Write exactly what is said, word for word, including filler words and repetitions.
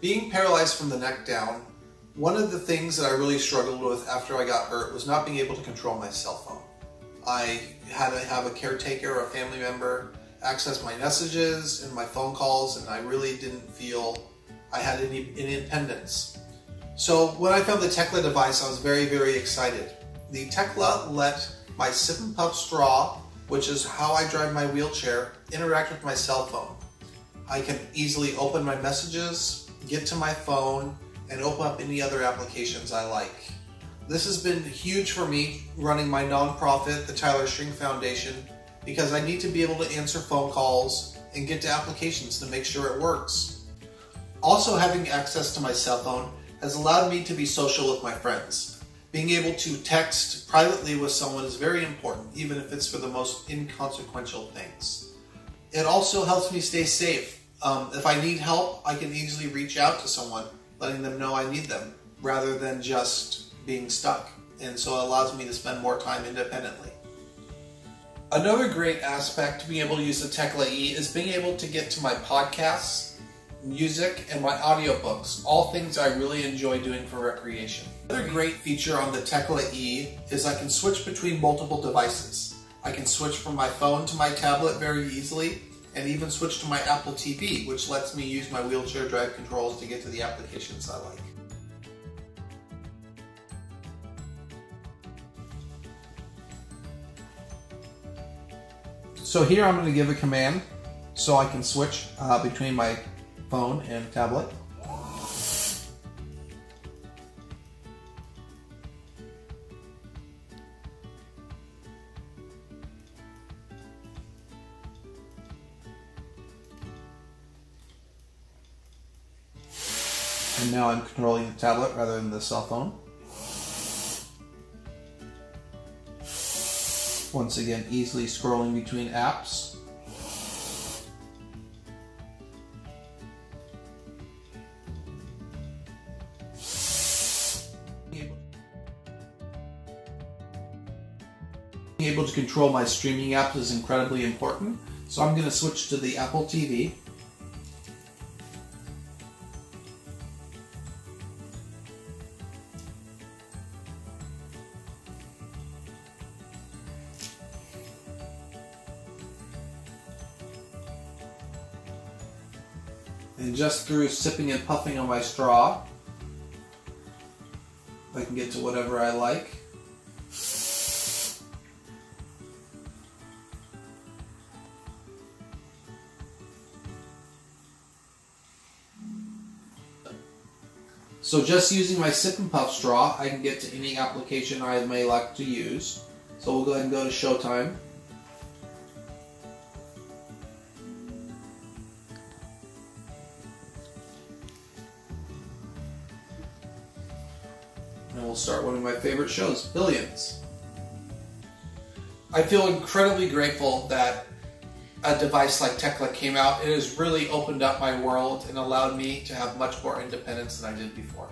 Being paralyzed from the neck down, one of the things that I really struggled with after I got hurt was not being able to control my cell phone. I had to have a caretaker or a family member access my messages and my phone calls, and I really didn't feel I had any independence. So when I found the Tecla device, I was very, very excited. The Tecla let my sip and puff straw, which is how I drive my wheelchair, interact with my cell phone. I can easily open my messages, get to my phone, and open up any other applications I like. This has been huge for me running my nonprofit, the Tyler String Foundation, because I need to be able to answer phone calls and get to applications to make sure it works. Also, having access to my cell phone has allowed me to be social with my friends. Being able to text privately with someone is very important, even if it's for the most inconsequential things. It also helps me stay safe. Um, if I need help, I can easily reach out to someone, letting them know I need them, rather than just being stuck. And so it allows me to spend more time independently. Another great aspect to being able to use the Tecla E is being able to get to my podcasts, music, and my audiobooks, all things I really enjoy doing for recreation. Another great feature on the Tecla E is I can switch between multiple devices. I can switch from my phone to my tablet very easily, and even switch to my Apple T V, which lets me use my wheelchair drive controls to get to the applications I like. So here I'm going to give a command so I can switch uh, between my phone and tablet. And now I'm controlling the tablet rather than the cell phone. Once again, easily scrolling between apps. Being able to control my streaming apps is incredibly important, so I'm going to switch to the Apple T V. And just through sipping and puffing on my straw, I can get to whatever I like. So just using my sip and puff straw, I can get to any application I may like to use. So we'll go ahead and go to Showtime. And we'll start one of my favorite shows, Billions. I feel incredibly grateful that a device like Tecla came out. It has really opened up my world and allowed me to have much more independence than I did before.